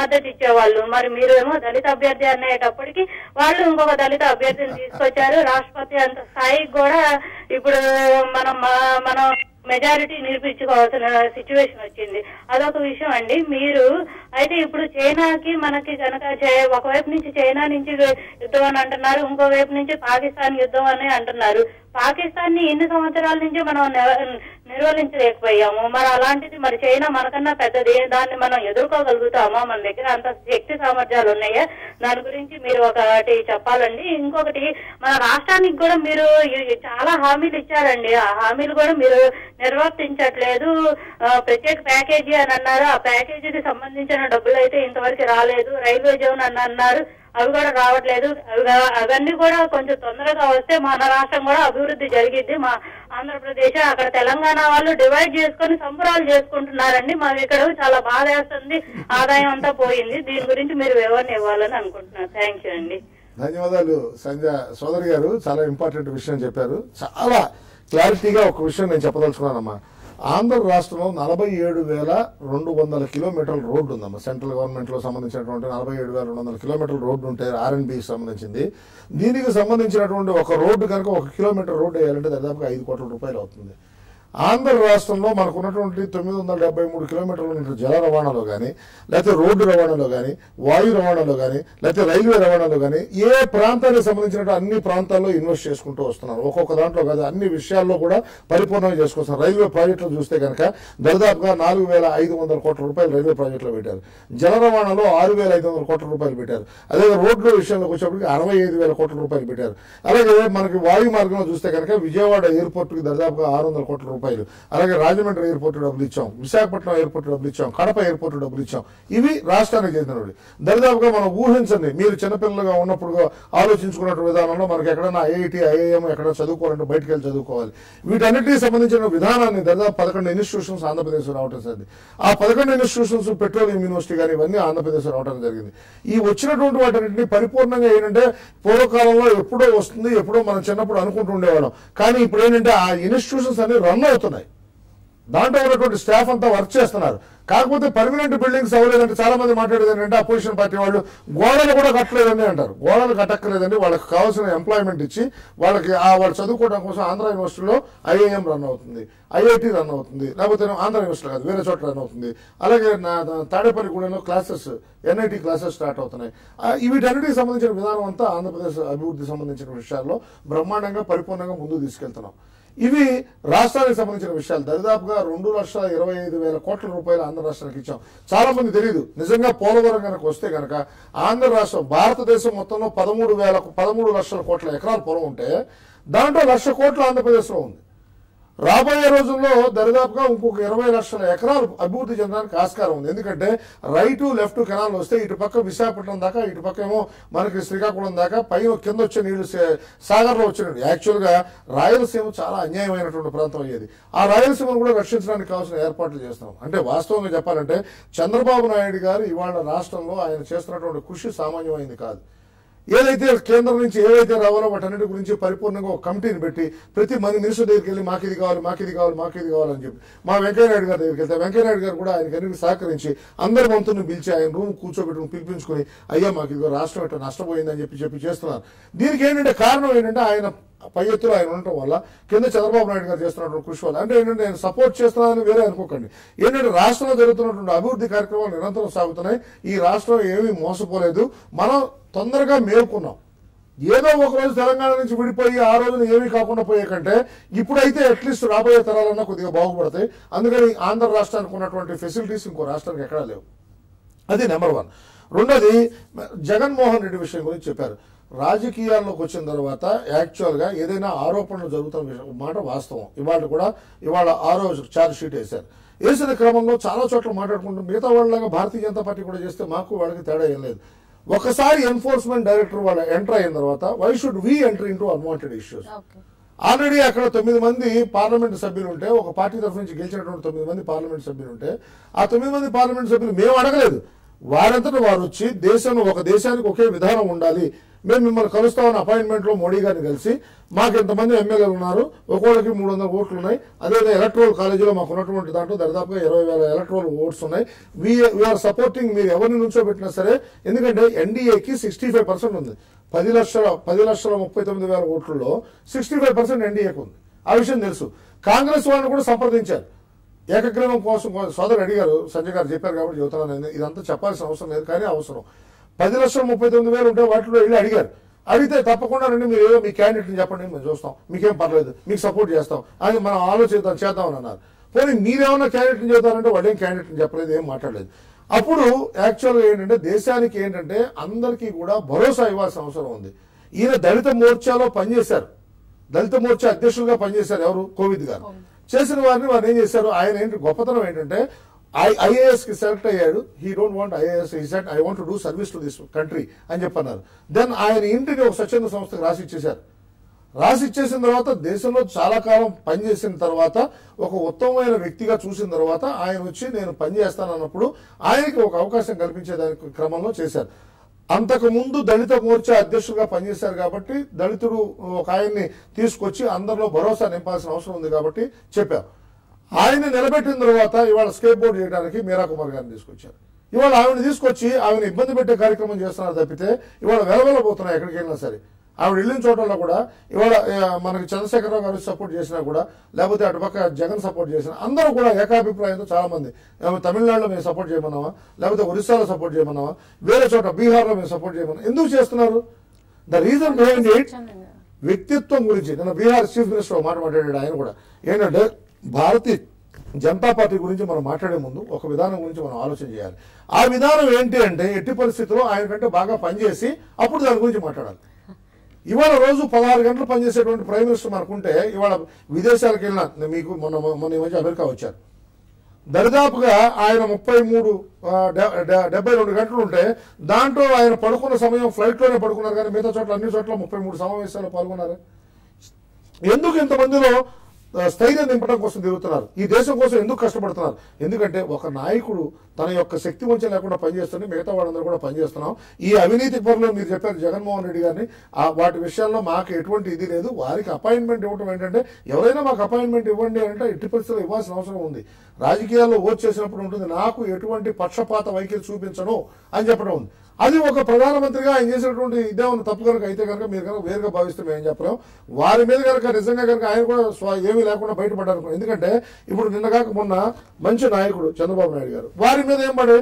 మద్దతు ఇచ్చేవాళ్ళు. మరి మీరు ఏమో దళిత అభ్యర్థి అనేటప్పటికి వాళ్ళు ఇంకొక దళిత అభ్యర్థిని తీసుకొచ్చారు. రాష్ట్రపతి అంత స్థాయికి కూడా ఇప్పుడు మనం మెజారిటీ నిర్మించుకోవాల్సిన సిచ్యువేషన్ వచ్చింది, అదొక విషయం అండి. మీరు అయితే ఇప్పుడు చైనాకి మనకి కనుక ఒకవైపు నుంచి చైనా నుంచి యుద్ధం అని అంటున్నారు, ఇంకోవైపు నుంచి పాకిస్తాన్ యుద్ధం అని అంటున్నారు. పాకిస్తాన్ ని ఎన్ని సంవత్సరాల నుంచి మనం నిర్వహించలేకపోయాము. మరి అలాంటిది మరి చైనా మనకన్నా పెద్దది, దాన్ని మనం ఎదుర్కోగలుగుతామా? మన దగ్గర అంత శక్తి సామర్థ్యాలు ఉన్నాయా? దాని గురించి మీరు ఒకటి చెప్పాలండి. ఇంకొకటి మన రాష్ట్రానికి కూడా మీరు చాలా హామీలు ఇచ్చారండి, ఆ హామీలు కూడా మీరు నిర్వర్తించట్లేదు. ప్రత్యేక ప్యాకేజీ అని అన్నారు, ఆ ప్యాకేజీకి సంబంధించిన డబ్బులు అయితే ఇంతవరకు రాలేదు. రైల్వే జోన్ అని అన్నారు, అవి కూడా రావట్లేదు. అవన్నీ కూడా కొంచెం తొందరగా వస్తే మన రాష్ట్రం కూడా అభివృద్ధి జరిగింది. మా ఆంధ్రప్రదేశ్ అక్కడ తెలంగాణ వాళ్ళు డివైడ్ చేసుకుని సంబరాలు చేసుకుంటున్నారండి. మాకు ఇక్కడ చాలా బాధ వేస్తుంది, ఆదాయం అంతా పోయింది. దీని గురించి మీరు వివరణ ఇవ్వాలని అనుకుంటున్నారు. థ్యాంక్ యూ అండి. ధన్యవాదాలు సంధ్య సోదరి గారు, చాలా ఇంపార్టెంట్ విషయం చెప్పారు. చాలా క్లారిటీగా ఒక విషయం నేను చెప్పదలుచుకున్నానమ్మా. ఆంధ్ర రాష్ట్రంలో 47,200 కిలోమీటర్ల రోడ్డు ఉందమ్మా. సెంట్రల్ గవర్నమెంట్ లో సంబంధించినటువంటి 47,200 కిలోమీటర్ల రోడ్డు ఉంటాయి, ఆర్ఎండ్బి సంబంధించింది. దీనికి సంబంధించినటువంటి ఒక రోడ్డు కనుక 1 కిలోమీటర్ రోడ్డు వేయాలంటే దాదాపు 5 కోట్ల రూపాయలు అవుతుంది. ఆంధ్ర రాష్ట్రంలో మనకున్నటువంటి 973 కిలోమీటర్ల జల రవాణాలో కానీ, లేకపోతే రోడ్డు రవాణాలో కానీ, వాయు రవాణాలో కానీ, లేకపోతే రైల్వే రవాణాలో కానీ ఏ ప్రాంతానికి సంబంధించినట్టు అన్ని ప్రాంతాల్లో ఇన్వెస్ట్ చేసుకుంటూ వస్తున్నారు. ఒక్కొక్క దాంట్లో కాదు, అన్ని విషయాల్లో కూడా పరిపూర్ణంగా చేసుకొస్తున్నారు. రైల్వే ప్రాజెక్టులు చూస్తే కనుక దాదాపుగా 4,500 కోట్ల రూపాయలు రైల్వే ప్రాజెక్టులో పెట్టారు. జల రవాణాలో 6,500 కోట్ల రూపాయలు పెట్టారు. అదే రోడ్ల విషయంలోకి వచ్చేప్పటికి 68,000 కోట్ల రూపాయలు పెట్టారు. అలాగే మనకి వాయు మార్గంలో చూస్తే కనుక విజయవాడ ఎయిర్పోర్ట్కి దాదాపుగా 600 కోట్ల రూపాయలు, అలాగే రాజమండ్రి ఎయిర్పోర్ట్ డబ్బులు ఇచ్చాం, విశాఖపట్నం ఎయిర్పోర్ట్ డబ్బులు ఇచ్చాం, కడప ఎయిర్పోర్ట్ డబ్బులు ఇచ్చాం. ఇవి రాష్ట్రానికి చెందినవి. దరిదాపుగా మనం ఊహించండి, మీరు చిన్నపిల్లలుగా ఉన్నప్పుడు ఆలోచించుకున్న విధానంలో మనకి ఎక్కడైనా ఐఐటి, ఐఐఎం ఎక్కడ చదువుకోవాలంటే బయటకు వెళ్ళి చదువుకోవాలి. వీటన్నిటికీ సంబంధించిన విధానాన్ని దాదాపు 11 ఇన్స్టిట్యూషన్స్ ఆంధ్రప్రదేశ్ రావడం జరిగింది. ఆ 11 ఇన్స్టిట్యూషన్స్ పెట్రోలియం యూనివర్సిటీ కానీ ఇవన్నీ ఆంధ్రప్రదేశ్ రావడం జరిగింది. ఈ వచ్చినటువంటి వాటిని పరిపూర్ణంగా ఏంటంటే పూర్వకాలంలో ఎప్పుడో వస్తుంది, ఎప్పుడో మనం చిన్నప్పుడు అనుకుంటూ ఉండేవాళ్ళం. కానీ ఇప్పుడు ఏంటంటే ఆ ఇన్స్టిట్యూషన్స్ అన్ని రన్ అవుతున్నాయి. దాంట్లో ఉన్నటువంటి స్టాఫ్ అంతా వర్క్ చేస్తున్నారు. కాకపోతే పర్మనెంట్ బిల్డింగ్స్ అవ్వలేదంటే చాలా మంది మాట్లాడేది ఏంటంటే అపోజిషన్ పార్టీ వాళ్ళు గోడలు కూడా కట్టలేదని అంటారు. గోడలు కట్టక్కలేదని వాళ్ళకి కావాల్సిన ఎంప్లాయ్మెంట్ ఇచ్చి వాళ్ళకి వాళ్ళు చదువుకోవడం కోసం ఆంధ్ర యూనివర్సిటీలో IIM రన్ అవుతుంది, IIT రన్ అవుతుంది, లేకపోతే ఆంధ్ర యూనివర్సిటీ కాదు వేరే చోట రన్ అవుతుంది. అలాగే తాడేపల్లిగూడెంలో క్లాసెస్ NIT క్లాసెస్ స్టార్ట్ అవుతున్నాయి. వీటన్నిటికి సంబంధించిన విధానం అంతా ఆంధ్రప్రదేశ్ అభివృద్ధికి సంబంధించిన విషయాల్లో బ్రహ్మాండంగా పరిపూర్ణంగా ముందుకు తీసుకెళ్తున్నాం. ఇవి రాష్ట్రానికి సంబంధించిన విషయాలు. దరిదాపుగా 2,25,000 కోట్ల రూపాయలు ఆంధ్ర రాష్ట్రానికి ఇచ్చాం. చాలా మంది తెలియదు, నిజంగా పోలవరం కనుక వస్తే కనుక ఆంధ్ర రాష్ట్రం భారతదేశం మొత్తంలో 13,00,000 కోట్ల ఎకరాలు పొలం ఉంటే దాంట్లో 1,00,000 కోట్లు ఆంధ్రప్రదేశ్లో ఉంది. రాబోయే రోజుల్లో దరిదాపుగా ఇంకొక 20,00,000 ఎకరాలు అభివృద్ధి చెందడానికి ఆస్కారం ఉంది. ఎందుకంటే రైటు లెఫ్ట్ కెనాల్ వస్తే ఇటు పక్క విశాఖపట్నం దాకా, ఇటు పక్క ఏమో మనకి శ్రీకాకుళం దాకా, పైన కింద వచ్చే నీళ్లు సాగర్లో వచ్చే నీళ్ళు. యాక్చువల్గా రాయలసీమ చాలా అన్యాయమైనటువంటి ప్రాంతం అయ్యేది. ఆ రాయలసీమను కూడా రక్షించడానికి కావాల్సిన ఏర్పాట్లు చేస్తున్నాం. అంటే వాస్తవంగా చెప్పాలంటే చంద్రబాబు నాయుడు గారు ఇవాళ రాష్ట్రంలో ఆయన చేస్తున్నటువంటి కృషి సామాన్యమైంది కాదు. ఏదైతే కేంద్రం నుంచి ఏవైతే రావాలో వాటన్నిటి గురించి పరిపూర్ణంగా ఒక కమిటీని పెట్టి ప్రతి మంది మినిస్టర్ దగ్గరికి వెళ్ళి మాకు ఇది కావాలి అని చెప్పి మా వెంకయ్యనాయుడు గారి దగ్గరికి వెళ్తే వెంకయ్యనాయుడు గారు కూడా ఆయన అన్నింటికి సహకరించి అందరి మంత్రులను పిలిచి ఆయన రూమ్ కూర్చోబెట్టుకుని పిలిపించుకుని అయ్యా మాకు ఇది రాష్ట్రం ఎట్లా నష్టపోయిందని చెప్పి చేస్తున్నారు. దీనికి ఏంటంటే కారణం ఏంటంటే ఆయన పై ఎత్తులో ఆయన ఉండటం వల్ల, కింద చంద్రబాబు నాయుడు గారు చేస్తున్నటువంటి కృషి వల్ల. అంటే ఏంటంటే నేను సపోర్ట్ చేస్తున్నానని వేరే అనుకోకండి. ఏంటంటే రాష్ట్రంలో జరుగుతున్నటువంటి అభివృద్ధి కార్యక్రమాలు నిరంతరం సాగుతున్నాయి. ఈ రాష్ట్రం ఏమీ మోసపోలేదు. మనం తొందరగా మేల్కున్నాం. ఏదో ఒకరోజు తెలంగాణ నుంచి విడిపోయి ఆ రోజున ఏమీ కాకుండా పోయే కంటే ఇప్పుడైతే అట్లీస్ట్ రాబోయే తరాలన్నా కొద్దిగా బాగుపడతాయి. అందుకని ఆంధ్ర రాష్ట్రానికి ఉన్నటువంటి ఫెసిలిటీస్ ఇంకో రాష్ట్రానికి ఎక్కడా లేవు. అది నెంబర్ 1. రెండోది జగన్మోహన్ రెడ్డి విషయం గురించి చెప్పారు. రాజకీయాల్లోకి వచ్చిన తర్వాత యాక్చువల్గా ఏదైనా ఆరోపణలు జరుగుతున్న మాట వాస్తవం. ఇవాళ 6వ ఛార్జ్షీట్ వేశారు. వేసిన క్రమంలో చాలా చోట్ల మాట్లాడుకుంటున్నాం. మిగతా వాళ్ళలాగా భారతీయ జనతా పార్టీ కూడా చేస్తే మాకు వాళ్ళకి తేడా ఏం లేదు. ఒకసారి ఎన్ఫోర్స్మెంట్ డైరెక్టర్ వాళ్ళ ఎంటర్ అయిన తర్వాత why should we enter into unwanted issues? Already అక్కడ 9 మంది పార్లమెంట్ సభ్యులు ఉంటే, ఒక పార్టీ తరఫు నుంచి గెలిచినటువంటి 9 మంది పార్లమెంట్ సభ్యులు ఉంటే, ఆ 9 మంది పార్లమెంట్ సభ్యులు మేము అడగలేదు, వారంతటా వారు వచ్చి ఒక దేశానికి ఒకే విధానం ఉండాలి, మేము మిమ్మల్ని కలుస్తామని అపాయింట్మెంట్లో మోడీ గారిని కలిసి మాకు ఇంతమంది ఎమ్మెల్యేలు ఉన్నారు, ఒక్కొక్కరికి 300 ఓట్లు ఉన్నాయి, అదేవిధంగా ఎలక్ట్రోల్ కాలేజీలో మాకు ఉన్నటువంటి దాంట్లో దాదాపుగా 20,000 ఎలక్ట్రోల్ ఓట్స్ ఉన్నాయి, వీఆర్ సపోర్టింగ్, మీరు ఎవరిని నుంచో పెట్టినా సరే, ఎందుకంటే NDAకి 65% ఉంది. 10,39,000 ఓట్లలో 65% NDAకి ఉంది. ఆ విషయం తెలుసు. కాంగ్రెస్ వాళ్ళని కూడా సంప్రదించారు ఏకగ్రీవం కోసం. సోదరు అడిగారు, సంజయ్ గారు చెప్పారు కాబట్టి చెబుతున్నాను, ఇదంతా చెప్పాల్సిన అవసరం లేదు కానీ అవసరం. 10,39,000 ఉంటే వాటిలో వెళ్ళి అడిగితే తప్పకుండా రండి, మీరు ఏదో మీ క్యాండిడేట్ని చెప్పండి, మేము చూస్తాం, మీకేం పర్లేదు, మీకు సపోర్ట్ చేస్తాం అని మనం చేద్దామని అన్నారు. పోనీ మీరేమన్నా క్యాండిడేట్ని చెబుతారంటే వాళ్ళేం క్యాండిడేట్ని చెప్పలేదు, ఏం మాట్లాడలేదు. అప్పుడు యాక్చువల్గా ఏంటంటే దేశానికి ఏంటంటే అందరికీ కూడా భరోసా ఇవ్వాల్సిన అవసరం ఉంది. ఈయన దళిత మోర్చాలో పనిచేశారు, దళిత మోర్చా అధ్యక్షులుగా పనిచేశారు ఎవరు, కోవిద్ గారు. చేసిన వారిని ఏం చేశారు, ఆయన గొప్పతనం ఏంటంటే IAS కి సెలెక్ట్ అయ్యాడు. He don't want IAS, he said I want to do service to this country అని చెప్పన్నారు. దెన్ ఆయన ఇంటిని ఒక స్వచ్ఛంద సంస్థకు రాసిచ్చేసిన తర్వాత దేశంలో చాలా కాలం పనిచేసిన తర్వాత ఒక ఉత్తమమైన వ్యక్తిగా చూసిన తర్వాత ఆయన వచ్చి నేను పనిచేస్తానన్నప్పుడు ఆయనకి ఒక అవకాశం కల్పించేదానికి క్రమంలో చేశారు. అంతకుముందు దళిత మోర్చా అధ్యక్షుడిగా పనిచేశారు కాబట్టి దళితుడు ఒక ఆయన్ని తీసుకొచ్చి అందరిలో భరోసా నింపాల్సిన అవసరం ఉంది కాబట్టి చెప్పారు. ఆయన నిలబెట్టిన తర్వాత ఇవాళ స్కేప్ బోర్డ్ చేయడానికి మీరా కుమార్ గారిని తీసుకొచ్చారు. ఇవాళ ఆవిడ తీసుకొచ్చి ఆవిడ ఇబ్బంది పెట్టే కార్యక్రమం చేస్తున్నారు తప్పితే ఇవాళ వెలవెలబోతున్నారు ఎక్కడికైనా సరే. ఆవిడ వెళ్ళిన చోటల్లో కూడా ఇవాళ మనకి చంద్రశేఖరరావు గారు సపోర్ట్ చేసినా కూడా, లేకపోతే అటుపక్క జగన్ సపోర్ట్ చేసినా, అందరూ కూడా ఏకాభిప్రాయంతో చాలా మంది తమిళనాడులో మేము సపోర్ట్ చేయమన్నావా, లేకపోతే ఒరిస్సాలో సపోర్ట్ చేయమన్నావా, వేరే చోట బీహార్లో మేము సపోర్ట్ చేయమన్నా, ఎందుకు చేస్తున్నారు? ద రీజన్ బిహైండ్ ఇట్ వ్యక్తిత్వం గురించి. నేను బీహార్ చీఫ్ మినిస్టర్ మాట్లాడాడు. ఆయన కూడా ఏంటంటే భారతీయ జనతా పార్టీ గురించి మనం మాట్లాడే ముందు ఒక విధానం గురించి మనం ఆలోచన చేయాలి. ఆ విధానం ఏంటి అంటే ఎట్టి పరిస్థితుల్లో ఆయన కంటే బాగా పనిచేసి అప్పుడు దాని గురించి మాట్లాడాలి. ఇవాళ రోజు 16 గంటలు పనిచేసేటువంటి ప్రైమ్ మినిస్టర్ మనకుంటే, ఇవాళ విదేశాలకు వెళ్ళిన మీకు మొన్న ఈ మధ్య అమెరికా వచ్చారు, దరిదాపుగా ఆయన 72 గంటలు ఉంటే దాంట్లో ఆయన పడుకున్న సమయం ఫ్లైట్లోనే పడుకున్నారు కానీ మిగతా చోట్ల అన్ని చోట్ల 33 సమావేశాలు పాల్గొన్నారు. ఎందుకు ఇంతమందిలో స్థైర్యం నింపడం కోసం తిరుగుతున్నారు. ఈ దేశం కోసం ఎందుకు కష్టపడుతున్నారు? ఎందుకంటే ఒక నాయకుడు తన యొక్క శక్తి వంచన లేకుండా పనిచేస్తుంటే మిగతా వాళ్ళందరూ కూడా పనిచేస్తున్నాం. ఈ అవినీతి పనులు మీరు చెప్పారు జగన్మోహన్ రెడ్డి గారిని, వాటి విషయాల్లో మాకు ఎటువంటి ఇది లేదు. వారికి అపాయింట్మెంట్ ఇవ్వడం ఏంటంటే, ఎవరైనా మాకు అపాయింట్మెంట్ ఇవ్వండి అంటే ఎట్టి పరిస్థితుల్లో ఇవ్వాల్సిన అవసరం ఉంది. రాజకీయాల్లో ఓట్ చేసినప్పుడు ఉంటుంది నాకు ఎటువంటి పక్షపాత వైఖరి చూపించను అని చెప్పడం ఉంది. అది ఒక ప్రధానమంత్రిగా ఆయన చేసినటువంటి ఇదే ఉన్న తప్పు కనుక అయితే కనుక మీరు కనుక వేరుగా భావిస్తే మేము చెప్పలేము. వారి మీద కనుక నిజంగా కనుక ఆయన కూడా ఏమీ లేకుండా బయటపడ్డారు. ఎందుకంటే ఇప్పుడు నిన్న కాక మొన్న మంచి నాయకుడు చంద్రబాబు నాయుడు గారు వారి మీద ఏం పడే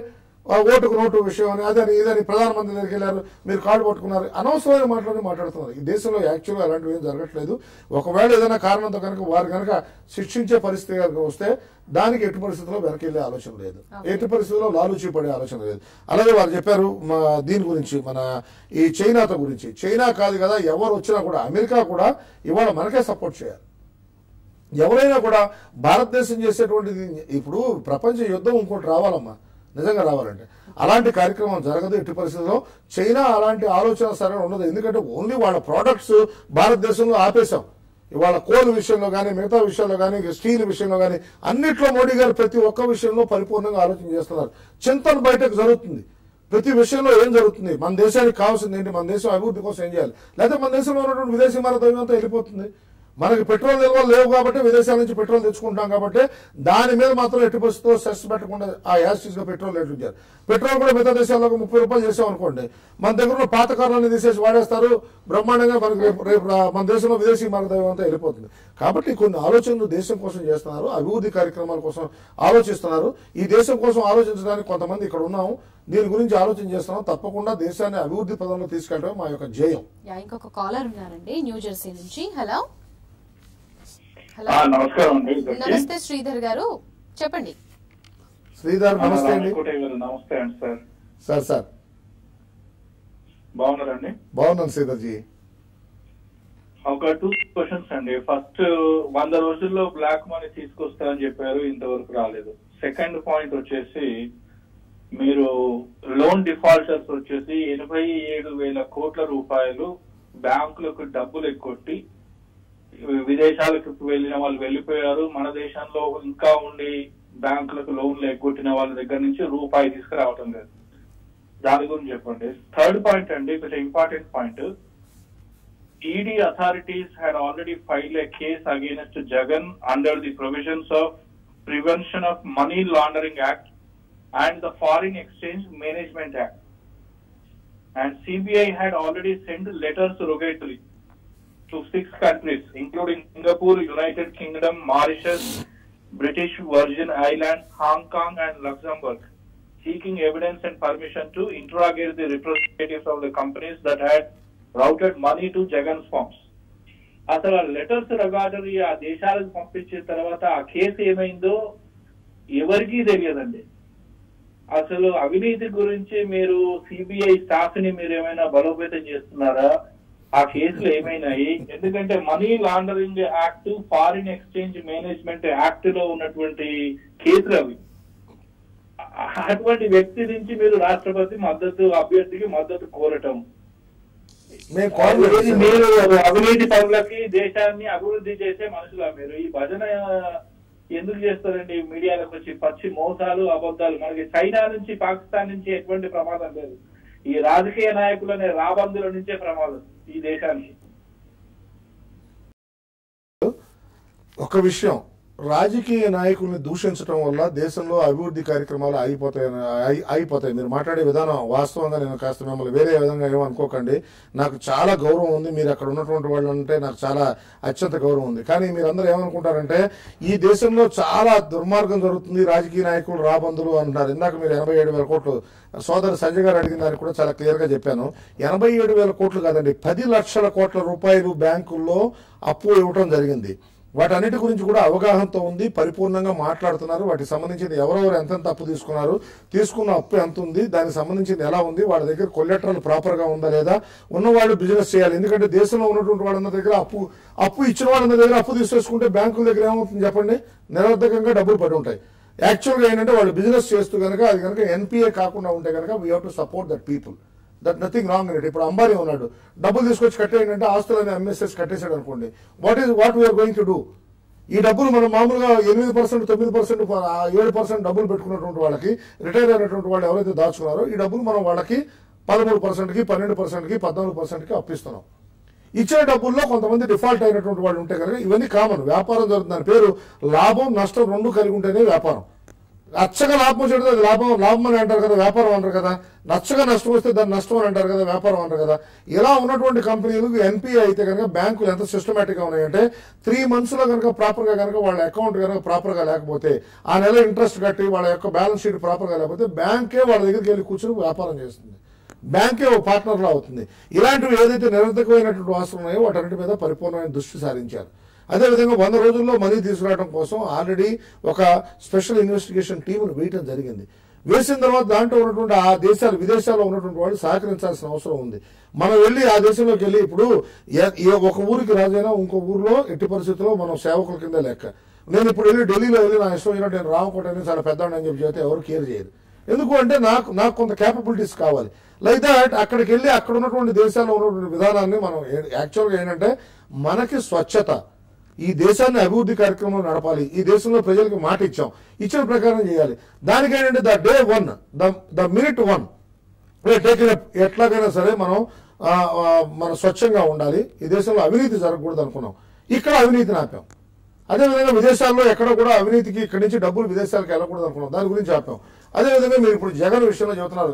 ఓటుకు నోటు విషయం అని అదని ఇదని ప్రధానమంత్రి దగ్గరికి వెళ్ళారు, మీరు కార్డు పట్టుకున్నారు, అనవసరమైన మాట్లాడుతున్నారు. ఈ దేశంలో యాక్చువల్గా అలాంటివి ఏం జరగట్లేదు. ఒకవేళ ఏదైనా కారణంతో కనుక వారు కనుక శిక్షించే పరిస్థితి కనుక వస్తే దానికి ఎట్టి పరిస్థితుల్లో వెనక్కి వెళ్ళే ఆలోచన లేదు, ఎట్టి పరిస్థితుల్లో లాలూచి పడే ఆలోచన లేదు. అలాగే వారు చెప్పారు దీని గురించి మన ఈ చైనాతో గురించి, చైనా కాదు కదా ఎవరు వచ్చినా కూడా అమెరికా కూడా ఇవాళ మనకే సపోర్ట్ చేయాలి. ఎవరైనా కూడా భారతదేశం చేసేటువంటిది ఇప్పుడు ప్రపంచ యుద్ధం ఇంకోటి రావాలమ్మా నిజంగా రావాలంటే అలాంటి కార్యక్రమం జరగదు. ఎట్టి పరిస్థితుల్లో చైనా అలాంటి ఆలోచన సరైన ఉండదు. ఎందుకంటే ఓన్లీ వాళ్ళ ప్రోడక్ట్స్ భారతదేశంలో ఆపేశాం. ఇవాళ కోల్ విషయంలో కానీ మిగతా విషయాల్లో కానీ స్టీల్ విషయంలో కానీ అన్నిట్లో మోడీ గారు ప్రతి ఒక్క విషయంలో పరిపూర్ణంగా ఆలోచన చేస్తున్నారు. చింతన బయటకు జరుగుతుంది ప్రతి విషయంలో. ఏం జరుగుతుంది, మన దేశానికి కావాల్సింది ఏంటి, మన దేశం అభివృద్ధి కోసం ఏం చేయాలి, లేకపోతే మన దేశంలో ఉన్నటువంటి విదేశీ మారతం అంతా వెళ్ళిపోతుంది. మనకి పెట్రోల్ నిల్వలు లేవు కాబట్టి విదేశాల నుంచి పెట్రోల్ తెచ్చుకుంటాం కాబట్టి దాని మీద మాత్రం ఎట్టి పరిస్థితుల్లో సెస్ పెట్టకుండా ఆ యాస్టీస్లో పెట్రోల్ రేట్లు ఇచ్చారు. పెట్రోల్ కూడా మిగతా దేశాల్లో 30 రూపాయలు చేసాం అనుకోండి, మన దగ్గర ఉన్న పాత కారణాన్ని తీసేసి వాడేస్తారు బ్రహ్మాండంగా. మనకి రేపు మన దేశంలో విదేశీ మారతం అంతా వెళ్ళిపోతుంది. కాబట్టి కొన్ని ఆలోచనలు దేశం కోసం చేస్తున్నారు, అభివృద్ధి కార్యక్రమాల కోసం ఆలోచిస్తున్నారు. ఈ దేశం కోసం ఆలోచించడానికి కొంతమంది ఇక్కడ ఉన్నాము, దీని గురించి ఆలోచన చేస్తున్నాం. తప్పకుండా దేశాన్ని అభివృద్ధి పదంలో తీసుకెళ్ళడం మా యొక్క జయం. ఇంకొక కాలర్ ఉన్నారండి న్యూజెర్సీ నుంచి. హలో, నమస్కారం అండి. నమస్తే శ్రీధర్ గారు, చెప్పండి. శ్రీధర్ నమస్తే అండి. నమస్తే అండి సార్. సార్ సార్ బాగున్నారండి? బాగున్నాను శ్రీధర్ జీ. ఒక 2 క్వశ్చన్స్ అండి. ఫస్ట్, 100 రోజుల్లో బ్లాక్ మనీ తీసుకొస్తారని చెప్పారు, ఇంతవరకు రాలేదు. సెకండ్ పాయింట్ వచ్చేసి మీరు లోన్ డిఫాల్టర్స్ వచ్చేసి 87,000 కోట్ల రూపాయలు బ్యాంకులకు డబ్బులు ఎక్కొట్టి విదేశాలకు వెళ్ళిన వాళ్ళు వెళ్ళిపోయారు. మన దేశంలో ఇంకా ఉండి బ్యాంకులకు లోన్లు ఎగ్గొట్టిన వాళ్ళ దగ్గర నుంచి రూపాయి తీసుకురావటం లేదు. దాని గురించి చెప్పండి. థర్డ్ పాయింట్ అండి, కొంచెం important point. ED authorities had already file a case against Jagan under the provisions of prevention of money laundering act and the foreign exchange management act and CBI had already send letters rogatory to 6 countries, including Singapore, United Kingdom, Mauritius, British Virgin Islands, Hong Kong, and Luxembourg, seeking evidence and permission to interrogate the representatives of the companies that had routed money to Jagan's firms. అసలు letters rogatory ఆ దేశాలకు పంపించిన తర్వాత ఆ case ఏమైందో ఎవరికీ తెలియదండి. అసలు అవినీతి గురించి మీరు సిబిఐ స్టాఫ్ ని మీరు ఏమైనా బలోపేతం చేస్తున్నారా? ఆ కేసులు ఏమైనాయి? ఎందుకంటే money laundering act, foreign exchange management act లో ఉన్నటువంటి కేసులు అవి. అటువంటి వ్యక్తి నుంచి మీరు రాష్ట్రపతి మద్దతు, అభ్యర్థికి మద్దతు కోరటం, మీరు అవినీతి పనులకి దేశాన్ని అభివృద్ధి చేసే మనుషులా మీరు ఈ భజన ఎందుకు చేస్తారండి? మీడియాలకు వచ్చి పచ్చి మోసాలు, అబద్ధాలు. మనకి చైనా నుంచి, పాకిస్తాన్ నుంచి ఎటువంటి ప్రమాదం లేదు. ఈ రాజకీయ నాయకులు అనే రాబందుల నుంచే ప్రమాదం ఈ దేశానికి. ఒక విషయం, రాజకీయ నాయకుల్ని దూషించడం వల్ల దేశంలో అభివృద్ధి కార్యక్రమాలు ఆగిపోతాయి. మీరు మాట్లాడే విధానం వాస్తవంగా నేను కాస్త మిమ్మల్ని వేరే విధంగా ఏమనుకోకండి, నాకు చాలా గౌరవం ఉంది. మీరు అక్కడ ఉన్నటువంటి వాళ్ళు అంటే నాకు చాలా అత్యంత గౌరవం ఉంది. కానీ మీరందరూ ఏమనుకుంటారంటే ఈ దేశంలో చాలా దుర్మార్గం జరుగుతుంది, రాజకీయ నాయకులు రాబందులు అంటున్నారు. ఇందాక మీరు 87,000 కోట్లు సోదరు సంజయ్ గారు అడిగిన దానికి కూడా చాలా క్లియర్గా చెప్పాను. 87,000 కోట్లు కాదండి, 10 లక్షల కోట్ల రూపాయలు బ్యాంకుల్లో అప్పు ఇవ్వటం జరిగింది. వాటన్నిటి గురించి కూడా అవగాహనతో ఉంది, పరిపూర్ణంగా మాట్లాడుతున్నారు. వాటికి సంబంధించిన ఎవరెవరు ఎంతెంత అప్పు తీసుకున్నారు, తీసుకున్న అప్పు ఎంత ఉంది, దానికి సంబంధించింది ఎలా ఉంది, వాళ్ళ దగ్గర కొల్లెట్రల్ ప్రాపర్గా ఉందా లేదా, ఉన్నవాళ్ళు బిజినెస్ చేయాలి. ఎందుకంటే దేశంలో ఉన్నటువంటి వాళ్ళందరి దగ్గర అప్పు ఇచ్చిన వాళ్ళందరి దగ్గర అప్పు తీసుకొచ్చుకుంటే బ్యాంకుల దగ్గర ఏమవుతుంది చెప్పండి, నిరర్ధకంగా డబ్బులు పడి ఉంటాయి. యాక్చువల్గా ఏంటంటే వాళ్ళు బిజినెస్ చేస్తూ కనుక అది కనుక ఎన్పిఏ కాకుండా ఉంటే కనుక we have to support that people, that nothing wrong అనేట్. ఇప్పుడు అంబానీ ఉన్నాడు, డబ్బులు తీసుకొచ్చి కట్టేయండి అంటే ఆస్తులని ఎంఎస్ఎస్ కట్టేశాడు అనుకోండి, what is what we're going to do? ఈ డబ్బులు మనం మామూలుగా 8%, 9%, 7% డబ్బులు పెట్టుకున్నటువంటి వాళ్ళకి, రిటైర్ అయినటువంటి వాళ్ళు ఎవరైతే దాచుకున్నారో ఈ డబ్బులు మనం వాళ్ళకి 13%కి, 12%కి, 14%కి అప్పిస్తున్నాం. ఇచ్చే డబ్బుల్లో కొంతమంది డిఫాల్ట్ అయినటువంటి వాళ్ళు ఉంటే కనుక, ఇవన్నీ కామన్ వ్యాపారం జరుగుతుంది. దాని పేరు లాభం నష్టం రెండు కలిగి ఉంటేనే వ్యాపారం. నచ్చగా లాభం చేయడం అది లాభం, లాభం అని అంటారు కదా, వ్యాపారం అంటారు కదా. నచ్చగా నష్టం వస్తే దాన్ని నష్టం అని అంటారు కదా, వ్యాపారం అంటారు కదా. ఇలా ఉన్నటువంటి కంపెనీలకు ఎన్పిఏ అయితే కనుక బ్యాంకులు ఎంత సిస్టమేటిక్గా ఉన్నాయంటే 3 monthsలో కనుక ప్రాపర్గా కనుక వాళ్ళ అకౌంట్ కనుక ప్రాపర్గా లేకపోతే, ఆ నెల ఇంట్రెస్ట్ కట్టి వాళ్ళ యొక్క బ్యాలెన్స్ షీట్ ప్రాపర్గా లేకపోతే బ్యాంకే వాళ్ళ దగ్గరికి వెళ్ళి కూర్చొని వ్యాపారం చేస్తుంది, బ్యాంకే ఓ పార్ట్నర్లో అవుతుంది. ఇలాంటివి ఏదైతే నిరంతకమైనటువంటి వాస్తులు ఉన్నాయో వాటన్నిటి మీద పరిపూర్ణమైన దృష్టి సారించారు. అదేవిధంగా 100 రోజుల్లో మనీ తీసుకురావడం కోసం ఆల్రెడీ ఒక స్పెషల్ ఇన్వెస్టిగేషన్ టీంను వేయటం జరిగింది. వేసిన తర్వాత దాంట్లో ఉన్నటువంటి ఆ దేశాలు, విదేశాల్లో ఉన్నటువంటి వాళ్ళు సహకరించాల్సిన అవసరం ఉంది. మనం వెళ్ళి ఆ దేశంలోకి వెళ్ళి ఇప్పుడు ఒక ఊరికి రాజైనా ఇంకో ఊరిలో ఎట్టి పరిస్థితుల్లో మనం సేవకుల కింద లెక్క. నేను ఇప్పుడు వెళ్ళి ఢిల్లీలో వెళ్ళి నా ఇష్టం అయినట్టు నేను రామ కోటైనా చాలా పెద్దవాడిని అని చెప్పి చెప్తే ఎవరు కేర్ చేయరు. ఎందుకు అంటే నాకు కొంత క్యాపబిలిటీస్ కావాలి. లైక్ దాట్ అక్కడికి వెళ్ళి అక్కడ ఉన్నటువంటి దేశాల్లో ఉన్నటువంటి విధానాన్ని మనం యాక్చువల్గా ఏంటంటే మనకి స్వచ్ఛత, ఈ దేశాన్ని అభివృద్ధి కార్యక్రమంలో నడపాలి, ఈ దేశంలో ప్రజలకు మాట ఇచ్చాం, ఇచ్చిన ప్రకారం చేయాలి. దానికి ఏంటంటే ద మినిట్ వన్ ఎట్లాగైనా సరే మనం స్వచ్ఛంగా ఉండాలి, ఈ దేశంలో అవినీతి జరగకూడదు అనుకున్నాం. ఇక్కడ అవినీతిని ఆపాం. అదేవిధంగా విదేశాల్లో ఎక్కడ కూడా అవినీతికి ఇక్కడి నుంచి డబ్బులు విదేశాలకు వెళ్ళకూడదు అనుకున్నాం, దాని గురించి ఆపాం. అదేవిధంగా మీరు ఇప్పుడు జగన్ విషయంలో చెబుతున్నారు,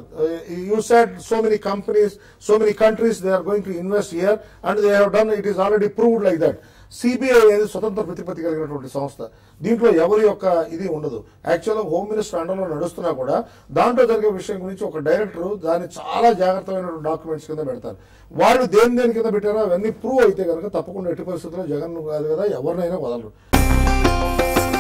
you said so many companies, so many countries they are going to invest here and they have done, it is already proved like that. CBI అనేది స్వతంత్ర ప్రతిపత్తి కలిగినటువంటి సంస్థ, దీంట్లో ఎవరి యొక్క ఇది ఉండదు. యాక్చువల్గా హోమ్ మినిస్టర్ అండర్లో నడుస్తున్నా కూడా దాంట్లో జరిగే విషయం గురించి ఒక డైరెక్టర్ దాన్ని చాలా జాగ్రత్తమైన డాక్యుమెంట్స్ కింద పెడతారు. వాళ్ళు దేని కింద పెట్టారో అవన్నీ ప్రూవ్ అయితే కనుక తప్పకుండా ఎట్టి పరిస్థితుల్లో జగన్ కాదు కదా ఎవరినైనా వదలరు.